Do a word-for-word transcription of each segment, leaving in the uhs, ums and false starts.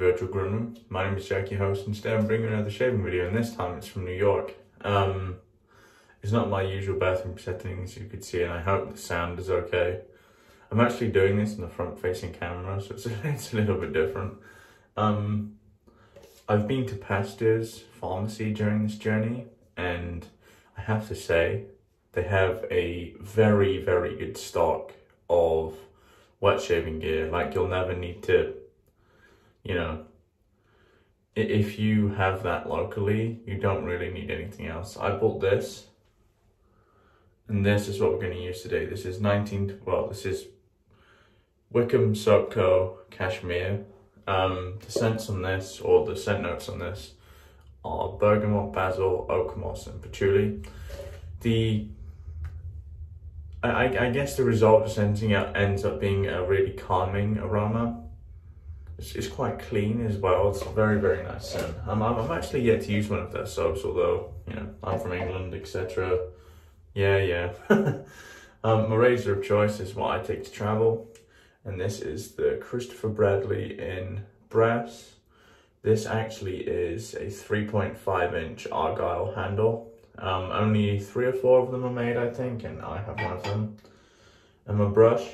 virtual grunman. My name is Jackie Host and today I'm bringing another shaving video, and this time it's from New York. Um, it's not my usual bathroom settings, you could see, and I hope the sound is okay. I'm actually doing this in the front facing camera, so it's a, it's a little bit different. Um, I've been to Pasteur's Pharmacy during this journey, and I have to say they have a very, very good stock of wet shaving gear. Like, you'll never need to, you know, if you have that locally, you don't really need anything else. I bought this, and this is what we're going to use today. This is nineteen, well, this is Wickham Soap Co. Cashmere. Um, the scents on this, or the scent notes on this, are bergamot, basil, oak moss, and patchouli. The I, I guess the result of scenting out ends up being a really calming aroma. It's, it's quite clean as well. It's a very, very nice scent. I'm, I'm, I'm actually yet to use one of their soaps, although, you know, I'm from England, et cetera. Yeah, yeah. um, my razor of choice is what I take to travel, and this is the Christopher Bradley in brass. This actually is a three point five inch Argyle handle. Um, only three or four of them are made, I think, and I have one of them. And my brush,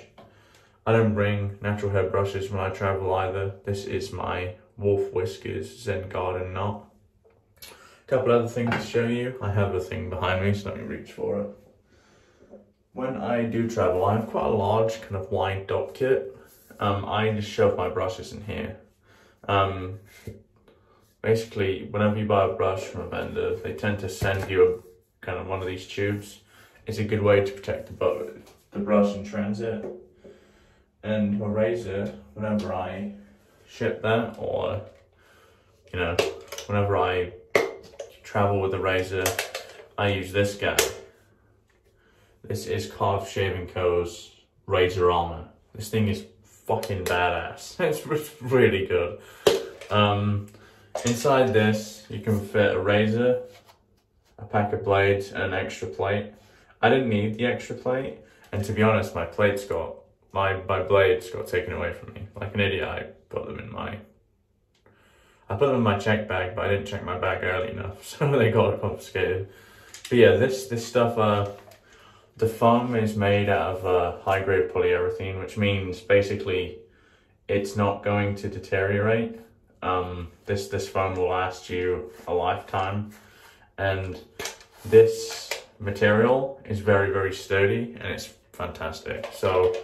I don't bring natural hair brushes when I travel either. This is my Wolf Whiskers Zen Garden Knot. A couple other things to show you. I have a thing behind me, so let me reach for it. When I do travel, I have quite a large kind of wide dot kit. Um, I just shove my brushes in here. Um, Basically, whenever you buy a brush from a vendor, they tend to send you a kind of one of these tubes. It's a good way to protect the, the brush in transit. And my razor, whenever I ship that, or, you know, whenever I travel with a razor, I use this guy. This is Karve Shaving Co.'s Razor Armor. This thing is fucking badass. It's really good. Um... Inside this, you can fit a razor, a pack of blades, and an extra plate. I didn't need the extra plate, and to be honest, my plates got my my blades got taken away from me. Like an idiot, I put them in my I put them in my check bag, but I didn't check my bag early enough, so they got confiscated. But yeah, this this stuff. Uh, the foam is made out of uh, high grade polyurethane, which means basically it's not going to deteriorate. Um, this this foam will last you a lifetime, and this material is very, very sturdy, and it's fantastic. So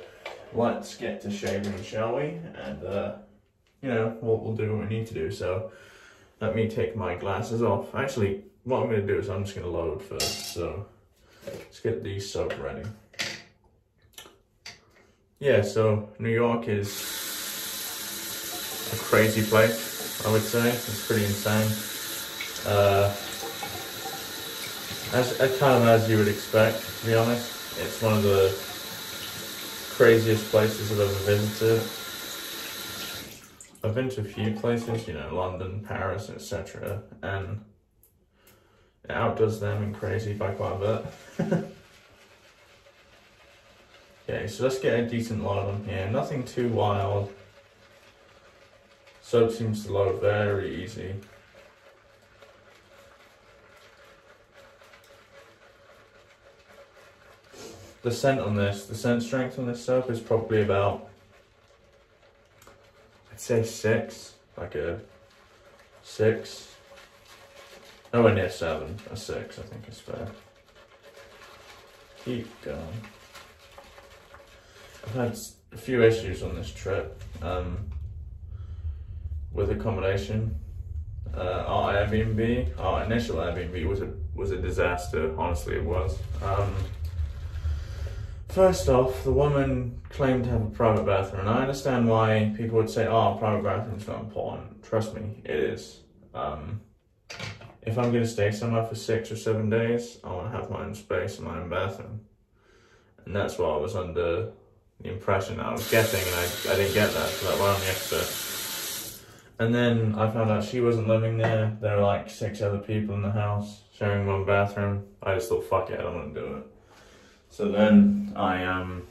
let's get to shaving, shall we? And uh, you know, we'll, we'll do what we need to do. So let me take my glasses off. Actually, what I'm going to do is I'm just going to load first. So let's get the soap ready. Yeah, so New York is a crazy place. I would say it's pretty insane. Uh, as kind of as you would expect, to be honest. It's one of the craziest places I've ever visited. I've been to a few places, you know, London, Paris, et cetera, and it outdoes them in crazy by quite a bit. Okay, so let's get a decent load on here. Nothing too wild. Soap seems to load very easy. The scent on this, the scent strength on this soap is probably about, I'd say six, like a six. Nowhere near seven, a six I think is fair. Keep going. I've had a few issues on this trip. Um, with accommodation. Uh, our Airbnb, our initial Airbnb was a, was a disaster, honestly it was. Um, first off, the woman claimed to have a private bathroom, and I understand why people would say, oh, a private bathroom's not important. Trust me, it is. Um, if I'm gonna stay somewhere for six or seven days, I wanna have my own space and my own bathroom. And that's why I was under the impression that I was getting, and I, I didn't get that, so that went on the episode. And then I found out she wasn't living there. There were like six other people in the house sharing one bathroom. I just thought, fuck it, I don't want to do it. So then I um,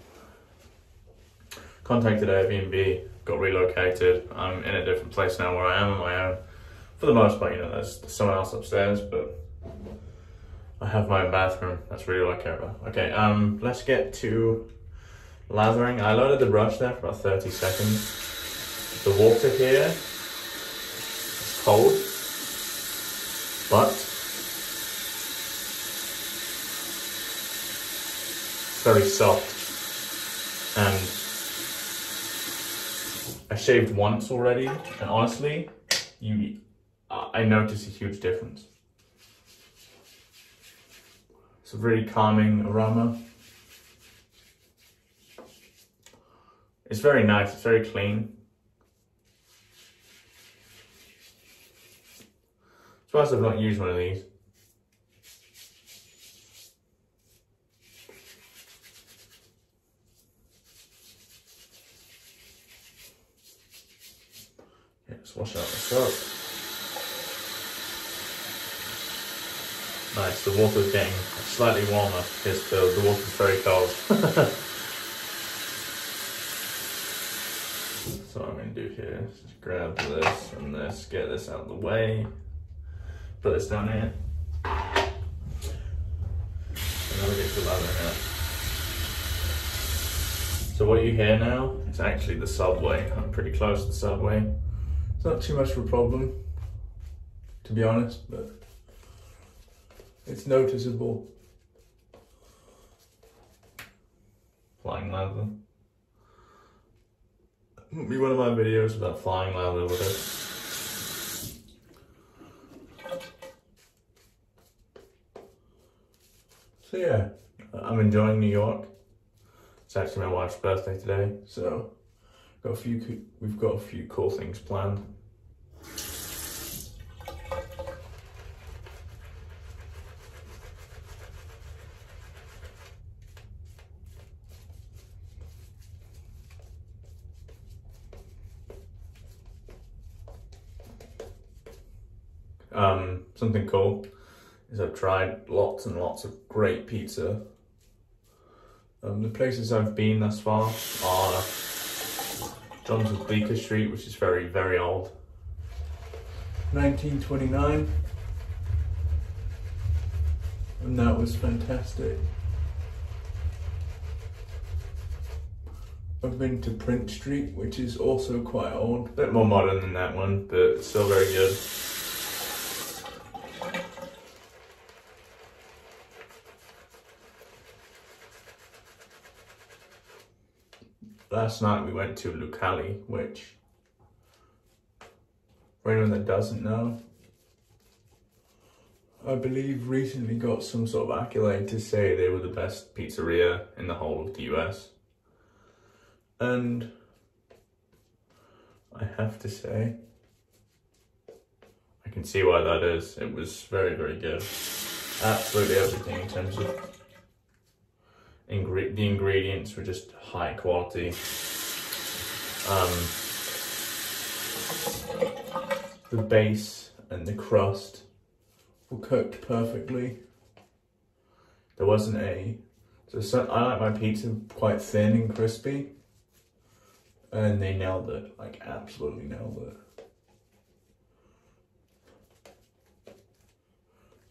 contacted Airbnb, got relocated. I'm in a different place now where I am on my own. For the most part, you know, there's someone else upstairs, but I have my own bathroom. That's really all I care about. Okay, um, let's get to lathering. I loaded the brush there for about thirty seconds. The water here is cold, but very soft, and I shaved once already, and honestly, you, I noticed a huge difference. It's a really calming aroma. It's very nice, it's very clean. As far as I've not used one of these. Let's wash out the soap. Nice, the water's getting slightly warmer because the, the water's very cold. So what I'm going to do here is just grab this and this, get this out of the way, put this down here, and then we get to lathering up. So what you hear now is actually the subway. I'm pretty close to the subway. It's not too much of a problem, to be honest, but it's noticeable. Flying lather. It wouldn't be one of my videos without flying lather, would it? So yeah, I'm enjoying New York. It's actually my wife's birthday today, so got a few, we've got a few cool things planned. Um, something cool is I've tried lots and lots of great pizza. Um, the places I've been thus far are John's of Baker Street, which is very, very old. nineteen twenty-nine. And that was fantastic. I've been to Prince Street, which is also quite old. A bit more modern than that one, but still very good. Last night we went to Lucali, which, for anyone that doesn't know, I believe recently got some sort of accolade to say they were the best pizzeria in the whole of the U S. And I have to say, I can see why that is. It was very, very good. Absolutely everything in terms of Ingr the ingredients were just high quality. Um, the base and the crust were cooked perfectly. There wasn't a... So, so I like my pizza quite thin and crispy. And they nailed it, like absolutely nailed it.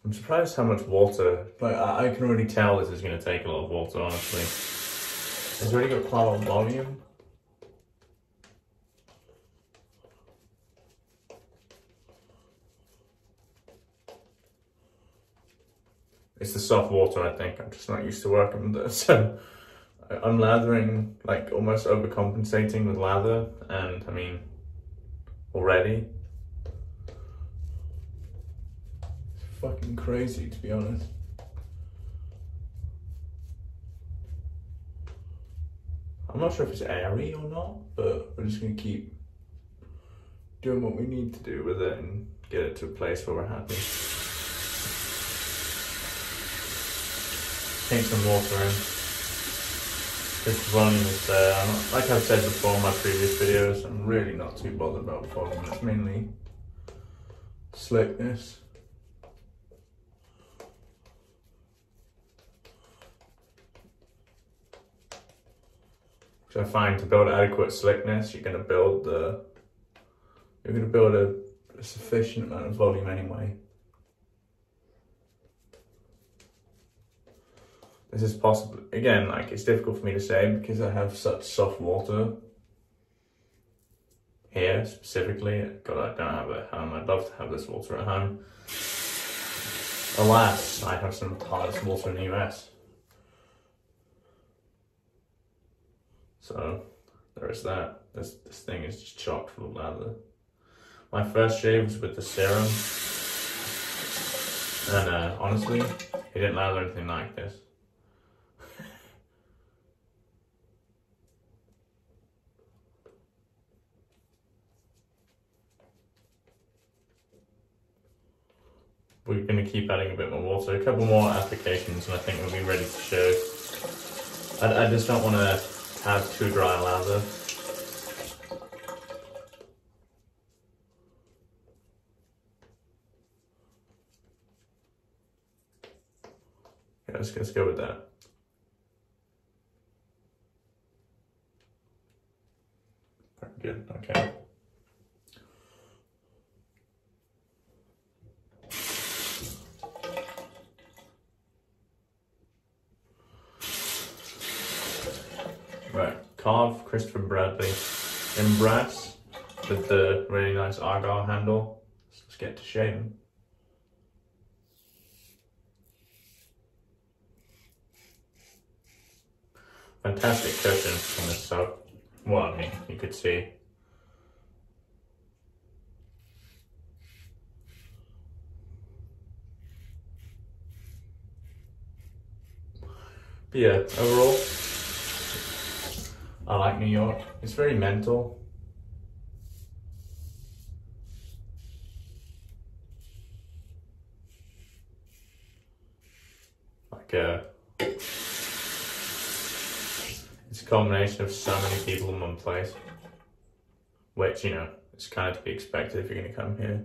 I'm surprised how much water, like I, I can already tell this is going to take a lot of water, honestly. It's already got quite a lot of volume. It's the soft water, I think. I'm just not used to working with it. So I'm lathering, like almost overcompensating with lather. And I mean, already. It's fucking crazy, to be honest. I'm not sure if it's airy or not, but we're just going to keep doing what we need to do with it and get it to a place where we're happy. Take some water in. This volume is there. I'm not, like I've said before in my previous videos, I'm really not too bothered about volume. It's mainly slickness. I I find to build adequate slickness, you're going to build the, you're going to build a, a sufficient amount of volume anyway. This is possible, again, like it's difficult for me to say because I have such soft water here specifically. God, I don't have it at home. I'd love to have this water at home. Alas, I have some of the hardest water in the U S. So, there is that. This, this thing is just chocked full of lather. My first shave was with the serum. And uh, honestly, it didn't lather anything like this. We're going to keep adding a bit more water, a couple more applications, and I think we'll be ready to shave. I, I just don't want to have too dry lather. Yeah, let's, let's go with that. Very good, okay. Karve Christopher Bradley in brass with the really nice argyle handle. So let's get to shaving. Fantastic cushion on this soap. Well, I mean, you could see. But yeah, overall, I like New York. It's very mental. Like, uh, it's a combination of so many people in one place, which, you know, it's kind of to be expected if you're going to come here.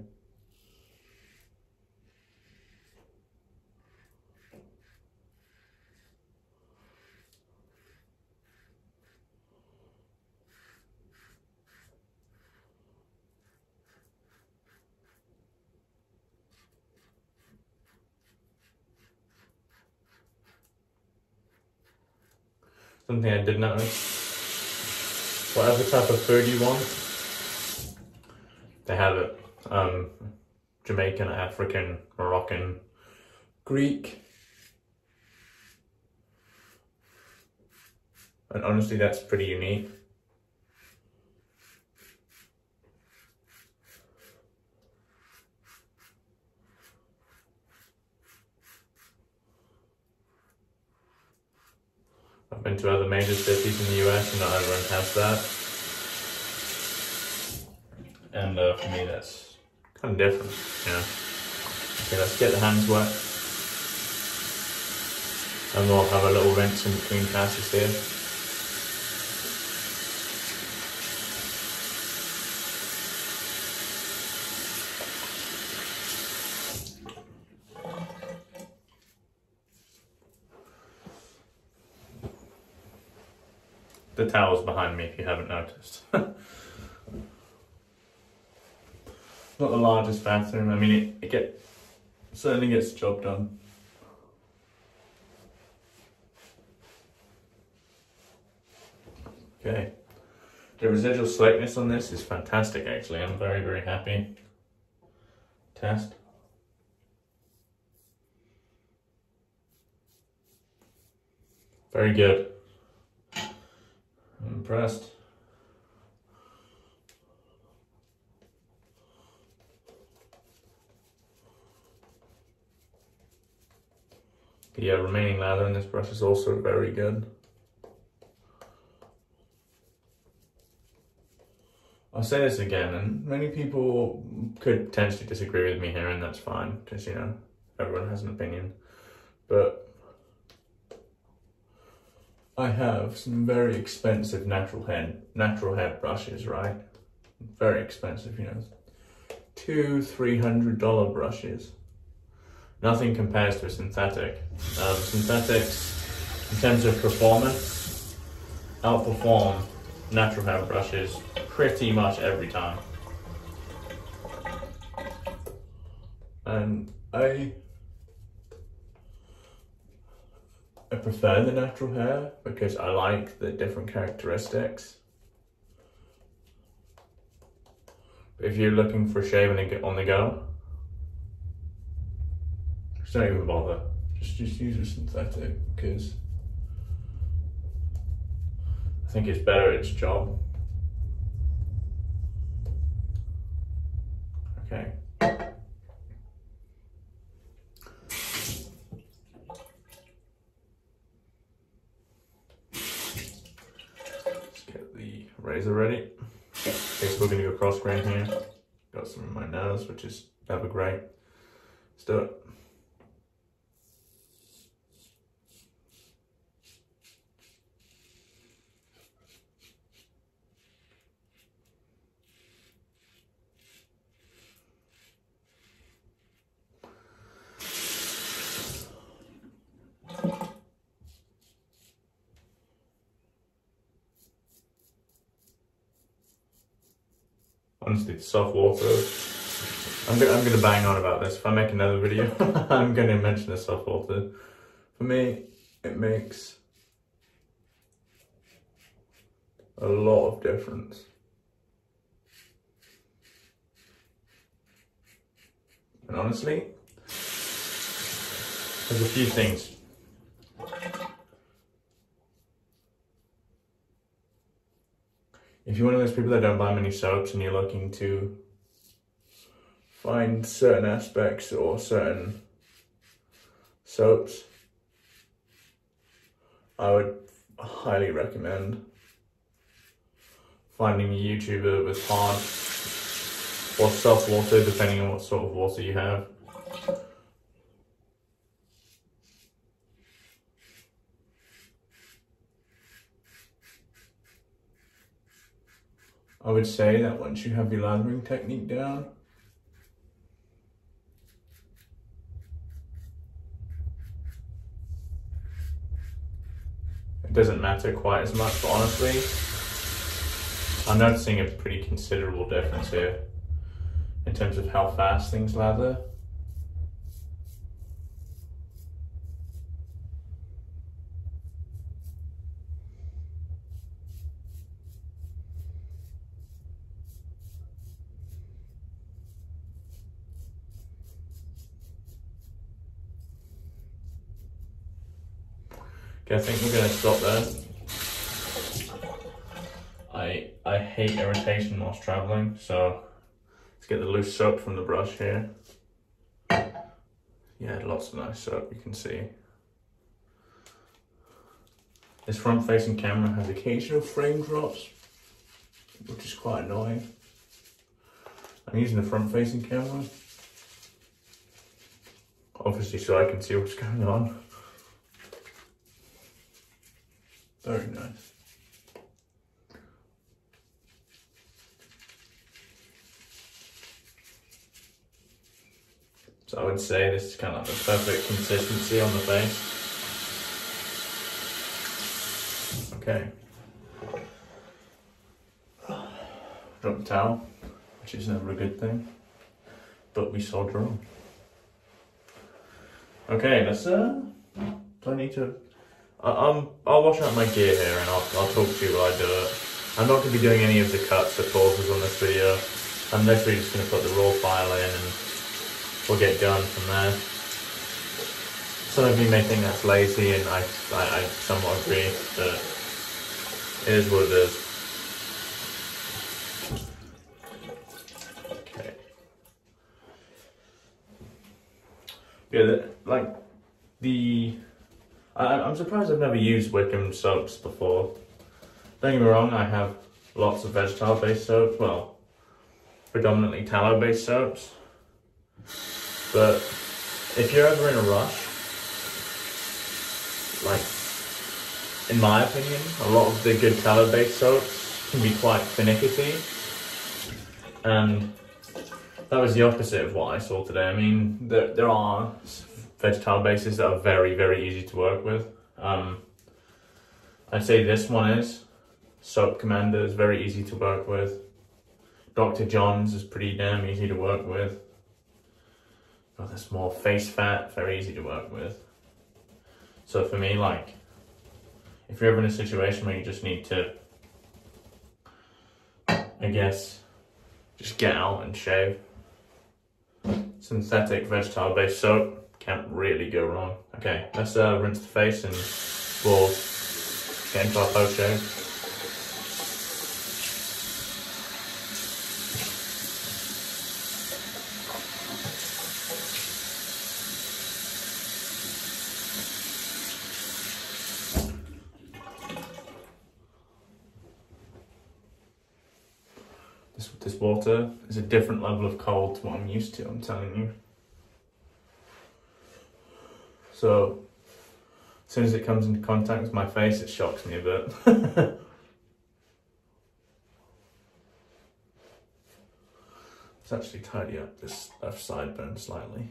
Something I did notice, whatever type of food you want, they have it. Um, Jamaican, African, Moroccan, Greek. And honestly, that's pretty unique. I've been to other major cities in the U S and not everyone has that. And uh, for me, that's kind of different, you know. Okay, let's get the hands wet. And we'll have a little rinse in between passes here. The towel's behind me if you haven't noticed. Not the largest bathroom, I mean it, it get, certainly gets the job done. Okay, the residual slickness on this is fantastic actually, I'm very very happy. Test. Very good. I'm impressed. Yeah, remaining lather in this brush is also very good. I'll say this again, and many people could potentially disagree with me here, and that's fine, because, you know, everyone has an opinion. But I have some very expensive natural hair, natural hair brushes, right? Very expensive, you know, two, three hundred dollar brushes. Nothing compares to a synthetic. Um, synthetics, in terms of performance, outperform natural hair brushes pretty much every time. And I, I prefer the natural hair because I like the different characteristics. But if you're looking for shaving on the go, just don't even bother. Just, just use a synthetic because I think it's better at its job. Okay. Razor ready. Okay, so we're going to go cross grain here. Got some in my nose, which is never great. Let's do it. Honestly, the soft water. I'm gonna, I'm gonna bang on about this. If I make another video, I'm gonna mention the soft water. For me, it makes a lot of difference. And honestly, there's a few things. If you're one of those people that don't buy many soaps and you're looking to find certain aspects or certain soaps, I would highly recommend finding a YouTuber with hard or soft water, depending on what sort of water you have. I would say that once you have your lathering technique down, it doesn't matter quite as much, but honestly, I'm noticing a pretty considerable difference here in terms of how fast things lather. Okay, I think we're going to stop there. I I hate irritation whilst travelling, so let's get the loose soap from the brush here. Yeah, lots of nice soap, you can see. This front-facing camera has occasional frame drops, which is quite annoying. I'm using the front-facing camera, obviously so I can see what's going on. Very nice. So I would say this is kind of like the perfect consistency on the face. Okay. Drop the towel, which is never a good thing, but we soldier on. Okay, that's uh. Do I need to? Um, I'll wash out my gear here and I'll, I'll talk to you while I do it. I'm not going to be doing any of the cuts or pauses on this video. I'm literally just going to put the raw file in and we'll get going from there. Some of you may think that's lazy and I, I, I somewhat agree, but it is what it is. Okay. Yeah, like the... I'm surprised I've never used Wickham soaps before. Don't get me wrong, I have lots of vegetile-based soaps, well, predominantly tallow-based soaps. But if you're ever in a rush, like, in my opinion, a lot of the good tallow-based soaps can be quite finicky. And that was the opposite of what I saw today. I mean, there, there are vegetile bases that are very, very easy to work with. Um, I'd say this one is, Soap Commander is very easy to work with. Doctor John's is pretty damn easy to work with. Got this more face fat, very easy to work with. So for me, like, if you're ever in a situation where you just need to, I guess, just get out and shave, synthetic vegetable based soap can't really go wrong. Okay, let's uh, rinse the face and we'll get into our post shave. Water is a different level of cold to what I'm used to, I'm telling you. So, as soon as it comes into contact with my face, it shocks me a bit. Let's actually tidy up this left sideburn slightly.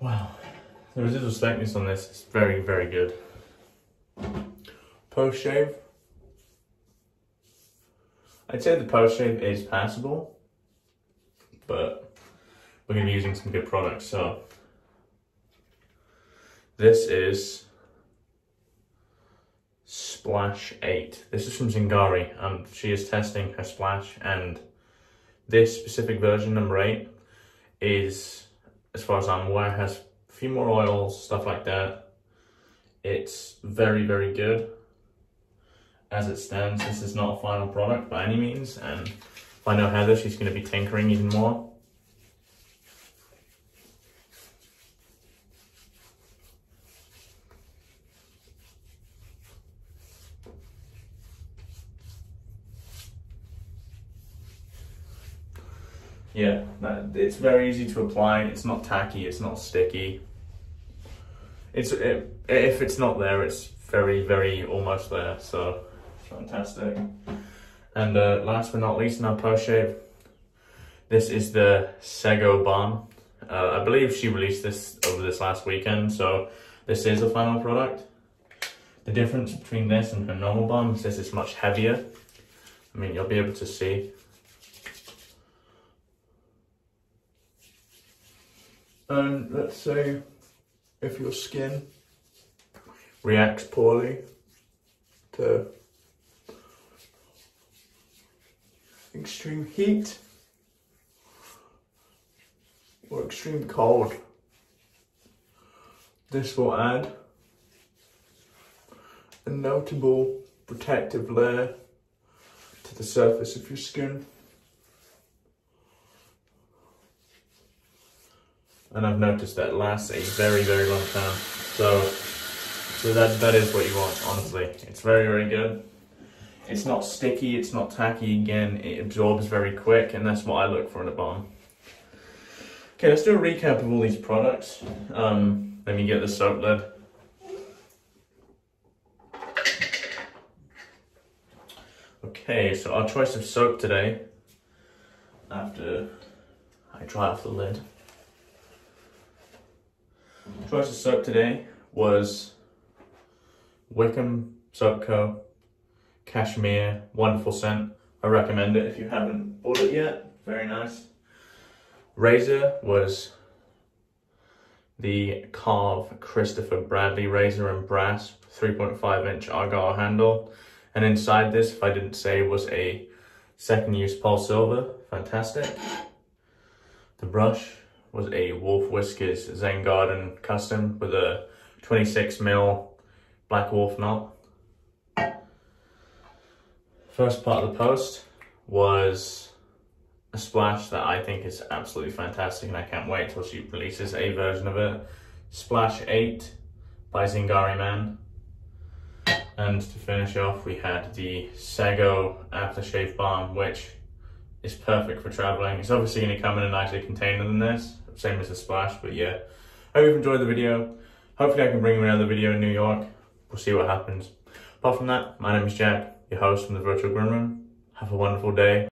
Wow, the residual slackness on this is very, very good. Post shave, I'd say the post shave is passable, but we're going to be using some good products. So this is Splash eight. This is from Zingari. Um, she is testing her Splash, and this specific version, number eight, is, as far as I'm aware, has a few more oils, stuff like that. It's very, very good. As it stands, this is not a final product by any means, and if I know Heather, she's going to be tinkering even more. Yeah, it's very easy to apply. It's not tacky, it's not sticky. It's it, if it's not there, it's very, very almost there, so fantastic. And uh, last but not least in our post shave, this is the Sego Balm. Uh, I believe she released this over this last weekend, so this is the final product. The difference between this and her normal balm is this is much heavier. I mean, you'll be able to see. And let's say if your skin reacts poorly to extreme heat or extreme cold, this will add a notable protective layer to the surface of your skin. And I've noticed that lasts a very, very long time. So, so that, that is what you want, honestly. It's very, very good. It's not sticky, it's not tacky. Again, it absorbs very quick, and that's what I look for in a balm. Okay, let's do a recap of all these products. Um, let me get the soap lid. Okay, so our choice of soap today, after I dry off the lid. Choice of soap today was Wickham Soap Co., Cashmere, wonderful scent. I recommend it if you haven't bought it yet. Very nice. Razor was the Karve Christopher Bradley Razor in brass, three point five inch Argyle handle. And inside this, if I didn't say, was a second use Polsilver. Fantastic. The brush was a Wolf Whiskers Zen Garden Custom with a twenty-six mil Black Wolf knot. First part of the post was a Splash that I think is absolutely fantastic, and I can't wait till she releases a version of it. Splash eight by Zingari Man. And to finish off, we had the Sego Aftershave Balm, which is perfect for traveling. It's obviously going to come in a nicer container than this, same as the splash, but yeah. Hope you've enjoyed the video. Hopefully I can bring you another video in New York. We'll see what happens. Apart from that, my name is Jack, your host from the Virtual Grim Room. Have a wonderful day.